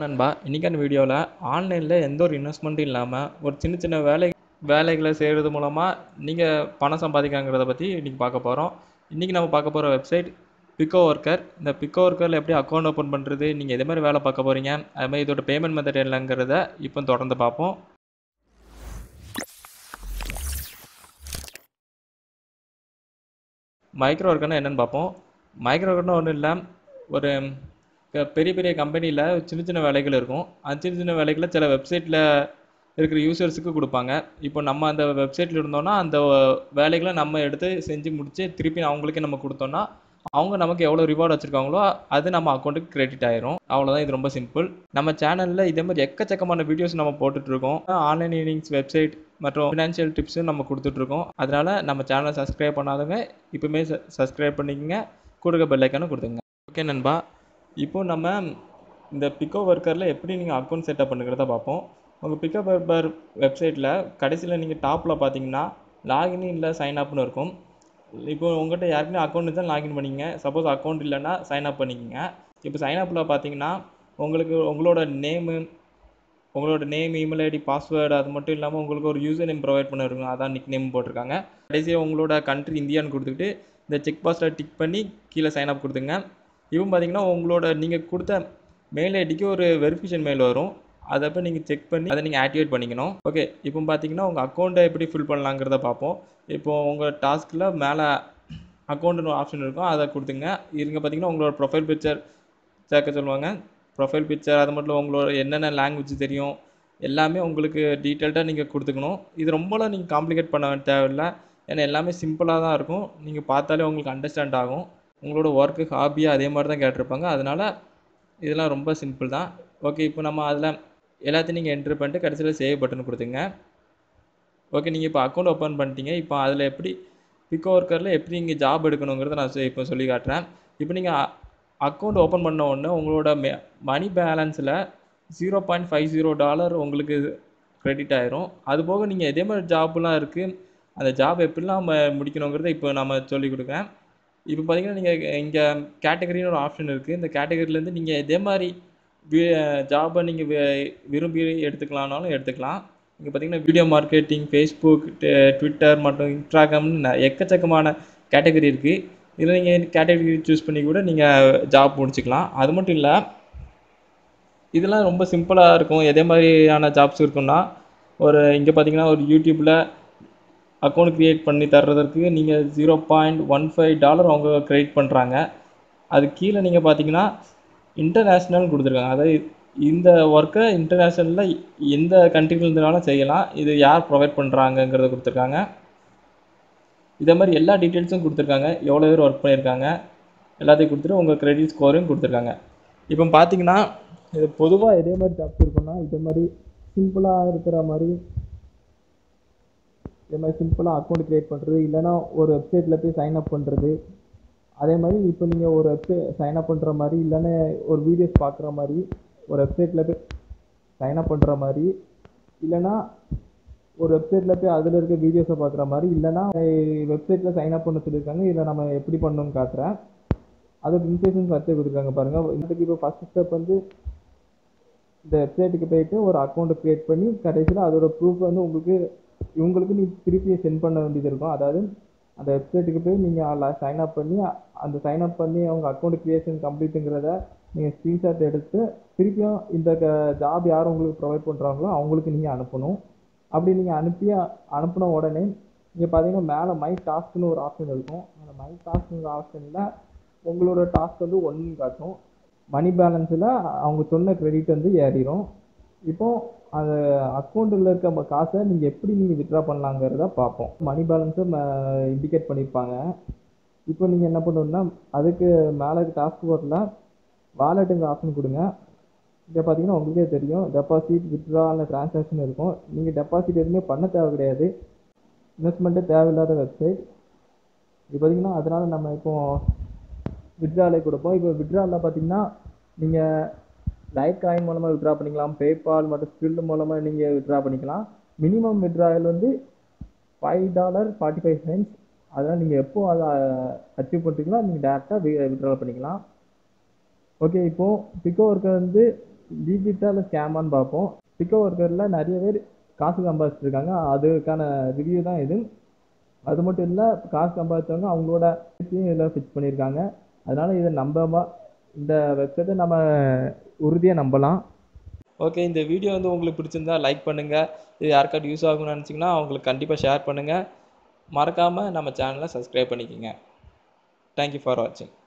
நண்பா இன்னைக்கான வீடியோவில் ஆன்லைனில் எந்த ஒரு இன்வெஸ்ட்மெண்ட்டும் இல்லாமல் ஒரு சின்ன சின்ன வேலைகளை செய்கிறது மூலமாக நீங்கள் பணம் சம்பாதிக்கலாங்கிறத பற்றி இன்றைக்கி பார்க்க போகிறோம். இன்றைக்கி நம்ம பார்க்க போகிற வெப்சைட் பிகோவொர்க்கர். இந்த பிகோவொர்க்கரில் எப்படி அக்கௌண்ட் ஓப்பன் பண்ணுறது, நீங்கள் எது மாதிரி வேலை பார்க்க போகிறீங்க, அது மாதிரி இதோட பேமெண்ட் மெத்தட் என்னங்கிறத இப்போ தொடர்ந்து பார்ப்போம். மைக்ரோ ஒர்க்கர்னால் என்னென்னு பார்ப்போம். மைக்ரோ ஒர்க்கர்னால் ஒன்றும் இல்லை, ஒரு பெரிய பெரிய கம்பெனியில் சின்ன சின்ன வேலைகள் இருக்கும். அந்த சின்ன சின்ன வேலைகளை சில வெப்சைட்டில் இருக்கிற யூசர்ஸுக்கு கொடுப்பாங்க. இப்போ நம்ம அந்த வெப்சைட்டில் இருந்தோன்னா அந்த வேலைகளை நம்ம எடுத்து செஞ்சு முடித்து திருப்பி அவங்களுக்கே நம்ம கொடுத்தோன்னா அவங்க நமக்கு எவ்வளோ ரிவார்டு வச்சுருக்காங்களோ அது நம்ம அக்கௌண்ட்டுக்கு கிரெடிட் ஆயிரும். அவ்வளோதான், இது ரொம்ப சிம்பிள். நம்ம சேனலில் இதே மாதிரி எக்கச்சக்கமான வீடியோஸ் நம்ம போட்டுட்ருக்கோம். ஆன்லைன் ஏர்னிங்ஸ் வெப்சைட் மற்றும் ஃபினான்ஷியல் டிப்ஸும் நம்ம கொடுத்துட்ருக்கோம். அதனால் நம்ம சேனலை சப்ஸ்கிரைப் பண்ணாதவங்க இப்போவுமே சப்ஸ்கிரைப் பண்ணிக்கோங்க, கொடுக்க பெல் ஐக்கானும் கொடுத்துங்க. ஓகே நண்பா, இப்போது நம்ம இந்த பிகோவொர்க்கரில் எப்படி நீங்கள் அக்கௌண்ட் செட்டப் பண்ணுங்கிறத பார்ப்போம். உங்கள் பிகோவொர்க்கர் வெப்சைட்டில் கடைசியில் நீங்கள் டாப்பில் பார்த்தீங்கன்னா லாகின் இல்லை சைன் அப்னு இருக்கும். இப்போது உங்கள்கிட்ட யாருக்குமே அக்கௌண்ட் இருந்தால் லாகின் பண்ணிக்கங்க. சப்போஸ் அக்கௌண்ட் இல்லைன்னா சைன் அப் பண்ணிக்கங்க. இப்போ சைன் அப்பில் பார்த்தீங்கன்னா உங்களுக்கு உங்களோட நேம் இமெயில் ஐடி பாஸ்வேர்டு அது மட்டும் இல்லாமல் உங்களுக்கு ஒரு யூசர் நேம் ப்ரொவைட் பண்ணிருக்கோம். அதான் நிக் நேம் போட்டிருக்காங்க. கடைசியாக உங்களோட கண்ட்ரி இந்தியான்னு கொடுத்துக்கிட்டு இந்த செக் பாக்ஸில் டிக் பண்ணி கீழே சைன் அப் கொடுத்துங்க. இப்போ பார்த்தீங்கன்னா உங்களோட நீங்கள் கொடுத்த மெயில் ஐடிக்கு ஒரு வெரிஃபிகேஷன் மெயில் வரும். அதை போய் நீங்கள் செக் பண்ணி அதை நீங்கள் ஆக்டிவேட் பண்ணிக்கணும். ஓகே, இப்போ பார்த்தீங்கன்னா உங்கள் அக்கௌண்ட்டை எப்படி ஃபில் பண்ணலாங்கிறத பார்ப்போம். இப்போது உங்கள் டாஸ்கில் மேலே அக்கௌண்ட்டுன்னு ஆப்ஷன் இருக்கும், அதை கொடுத்துங்க. இங்கே பார்த்தீங்கன்னா உங்களோட ப்ரொஃபைல் பிக்சர் சேர்க்க சொல்லுவாங்க. ப்ரொஃபைல் பிக்சர் அது மட்டும் உங்களோட என்னென்ன லாங்குவேஜ் தெரியும் எல்லாமே உங்களுக்கு டீட்டெயில்டாக நீங்கள் கொடுத்துக்கணும். இது ரொம்பலாம் நீங்கள் காம்ப்ளிகேட் பண்ண தேவையில்லை, ஏன்னா எல்லாமே சிம்பிளாக தான் இருக்கும். நீங்கள் பார்த்தாலே உங்களுக்கு அண்டர்ஸ்டாண்ட் ஆகும். உங்களோட ஒர்க்கு ஹாபியாக அதே மாதிரி தான் கேட்டிருப்பாங்க. அதனால் இதெல்லாம் ரொம்ப சிம்பிள் தான். ஓகே, இப்போ நம்ம அதில் எல்லாத்தையும் நீங்கள் என்ட்ரு பண்ணிட்டு கடைசியில் சேவ் பட்டன் கொடுத்துங்க. ஓகே, நீங்கள் இப்போ அக்கௌண்ட் ஓப்பன் பண்ணிட்டீங்க. இப்போ அதில் எப்படி பிகோவொர்க்கரில் எப்படி நீங்கள் ஜாப் எடுக்கணுங்கிறத நான் இப்போ சொல்லி காட்டுறேன். இப்போ நீங்கள் அக்கௌண்ட் ஓப்பன் பண்ண உடனே உங்களோட மணி பேலன்ஸில் $0.50 உங்களுக்கு க்ரெடிட் ஆயிரும். அதுபோக நீங்கள் இதே மாதிரி ஜாப்லாம் இருக்குது, அந்த ஜாப் எப்படிலாம் நம்ம முடிக்கணுங்கிறத இப்போ நம்ம சொல்லி கொடுக்குறேன். இப்போ பார்த்தீங்கன்னா நீங்கள் இங்கே கேட்டகரின்னு ஒரு ஆப்ஷன் இருக்குது. இந்த கேட்டகரியிலேருந்து நீங்கள் இதே மாதிரி ஜாபை நீங்கள் விரும்பி எடுத்துக்கலாம்னாலும் எடுத்துக்கலாம். இங்கே பார்த்தீங்கன்னா வீடியோ மார்க்கெட்டிங், ஃபேஸ்புக், ட்விட்டர் மற்றும் இன்ஸ்டாகிராம்னு எக்கச்சக்கமான கேட்டகரி இருக்குது. இதில் நீங்கள் கேட்டகரி சூஸ் பண்ணி கூட நீங்கள் ஜாப் முடிச்சுக்கலாம். அது மட்டும் இல்லை, இதெல்லாம் ரொம்ப சிம்பிளாக இருக்கும். எதே மாதிரியான ஜாப்ஸ் இருக்குன்னா ஒரு இங்கே பார்த்தீங்கன்னா ஒரு யூடியூப்பில் அக்கௌண்ட் க்ரியேட் பண்ணி தர்றதற்கு நீங்கள் $0.15 அவங்க க்ரியேட் பண்ணுறாங்க. அது கீழே நீங்கள் பார்த்தீங்கன்னா இன்டர்நேஷ்னல்னு கொடுத்துருக்காங்க. அதாவது இந்த ஒர்க்கை இன்டர்நேஷ்னலில் எந்த கண்ட்ரியில் இருந்தாலும் செய்யலாம். இது யார் ப்ரொவைட் பண்ணுறாங்கங்கிறத கொடுத்துருக்காங்க. இதே மாதிரி எல்லா டீட்டெயில்ஸும் கொடுத்துருக்காங்க, எவ்வளோ பேர் ஒர்க் பண்ணியிருக்காங்க எல்லாத்தையும் கொடுத்துட்டு உங்கள் க்ரெடிட் ஸ்கோரையும் கொடுத்துருக்காங்க. இப்போ பார்த்தீங்கன்னா இது பொதுவாக இதே மாதிரி ஜாப்ஸ் இருக்குன்னா இதே மாதிரி சிம்பிளாக இருக்கிற மாதிரி இதே மாதிரி சிம்பிளாக அக்கௌண்ட் க்ரியேட் பண்ணுறது, இல்லைனா ஒரு வெப்சைட்டில் போய் சைன் அப் பண்ணுறது. அதே மாதிரி இப்போ நீங்கள் ஒரு வெப்சைட் சைன் அப் பண்ணுற மாதிரி, இல்லைனா ஒரு வீடியோஸ் பார்க்குற மாதிரி, ஒரு வெப்சைட்டில் போய் சைன் அப் பண்ணுற மாதிரி, இல்லைனா ஒரு வெப்சைட்டில் போய் அதில் இருக்க வீடியோஸை பார்க்குற மாதிரி, இல்லைனா வெப்சைட்டில் சைன் அப் பண்ண சொல்லியிருக்காங்க. இதை நம்ம எப்படி பண்ணணும்னு காட்டுறேன். அது இன்ஸ்ட்ரக்ஷன்ஸ் வச்சு கொடுத்துருக்காங்க பாருங்கள். இதுக்கு இப்போ ஃபஸ்ட் ஸ்டெப் வந்து இந்த வெப்சைட்டுக்கு போய்ட்டு ஒரு அக்கௌண்ட்டை க்ரியேட் பண்ணி கடைசியில் அதோட ப்ரூஃப் வந்து உங்களுக்கு நீங்கள் திருப்பி சென்ட் பண்ண வேண்டியது இருக்கும். அதாவது அந்த வெப்சைட்டுக்கு போய் நீங்கள் சைன் அப் பண்ணி அவங்க அக்கௌண்ட் க்ரியேஷன் கம்ப்ளீட்டுங்கிறத நீங்கள் ஸ்க்ரீன்ஷாட் எடுத்து திருப்பியும் இந்த ஜாப் யார் உங்களுக்கு ப்ரொவைட் பண்ணுறாங்களோ அவங்களுக்கு நீங்கள் அனுப்பணும். அப்படி நீங்கள் அனுப்பின உடனே நீங்கள் பார்த்தீங்கன்னா மேலே மை டாஸ்க்னு ஒரு ஆப்ஷன் இருக்கும். அந்த மை டாஸ்க்குங்கிற ஆப்ஷனில் உங்களோட டாஸ்க் வந்து ஒன்றுன்னு காட்டும். மணி பேலன்ஸில் அவங்க சொன்ன க்ரெடிட் வந்து ஏறிடும். இப்போது அந்த அக்கௌண்ட்டில் இருக்க காசை நீங்கள் எப்படி நீங்கள் வித்ட்ரா பண்ணலாங்கிறத பார்ப்போம். மணி பேலன்ஸை இண்டிகேட் பண்ணியிருப்பாங்க. இப்போ நீங்கள் என்ன பண்ணணுன்னா அதுக்கு மேலே டாஸ்க் போர்ட்டில் வாலெட்டுங்கிற ஆப்ஷன் கொடுங்க. இதை பார்த்தீங்கன்னா உங்களுக்கே தெரியும் டெபாசிட், வித்ட்ரா இல்லை ட்ரான்சாக்ஷன் இருக்கும். நீங்கள் டெபாசிட் எதுவுமே பண்ண தேவை கிடையாது, இன்வெஸ்ட்மெண்ட்டே தேவையில்லாத வெப்சைட் இது பார்த்தீங்கன்னா. அதனால் நம்ம இப்போது வித்ட்ராலே கொடுப்போம். இப்போ வித்ட்ராவில் பார்த்தீங்கன்னா நீங்கள் லைட் காயின் மூலமாக வித்ட்ரா பண்ணிக்கலாம், பேபால் மற்றும் ஸ்கில் மூலமாக நீங்கள் வித்ட்ரா பண்ணிக்கலாம். மினிமம் வித்ட்ராயில் வந்து $5.45. அதனால் நீங்கள் எப்போது அதை அச்சீவ் பண்ணிக்கலாம், நீங்கள் டேரெக்டாக வித்ட்ரா பண்ணிக்கலாம். ஓகே, இப்போது பிகோவொர்க்கர் வந்து डिजिटल स्कैम पापो पिकोवर्कर नरिया पेर कासु संपादिच्चिरुक्कांगा अदुक्कान रिव्यू तान इदु अदु मट्टुम इल्ल कासु संपादिच्चवंगा अवंगलोड इदुला फिट पण्णिरुक्कांगा अदनाल इद नंबामा इंद वेबसाइट नाम उरुदिया नंबलाम ओके इंद वीडियो वंदु उंगलुक्कु पिडिच्चिरुंदा लाइक पण्णुंगा इदु यारुक्कावुम यूस आगुम्नु निनैच्चिंगना उंगलुक्कु कंडिप्पा शेयर पण्णुंगा मरक्काम नम्म चैनल सब्सक्राइब पण्णिक्कोंगा थैंक यू फॉर वाचिंग।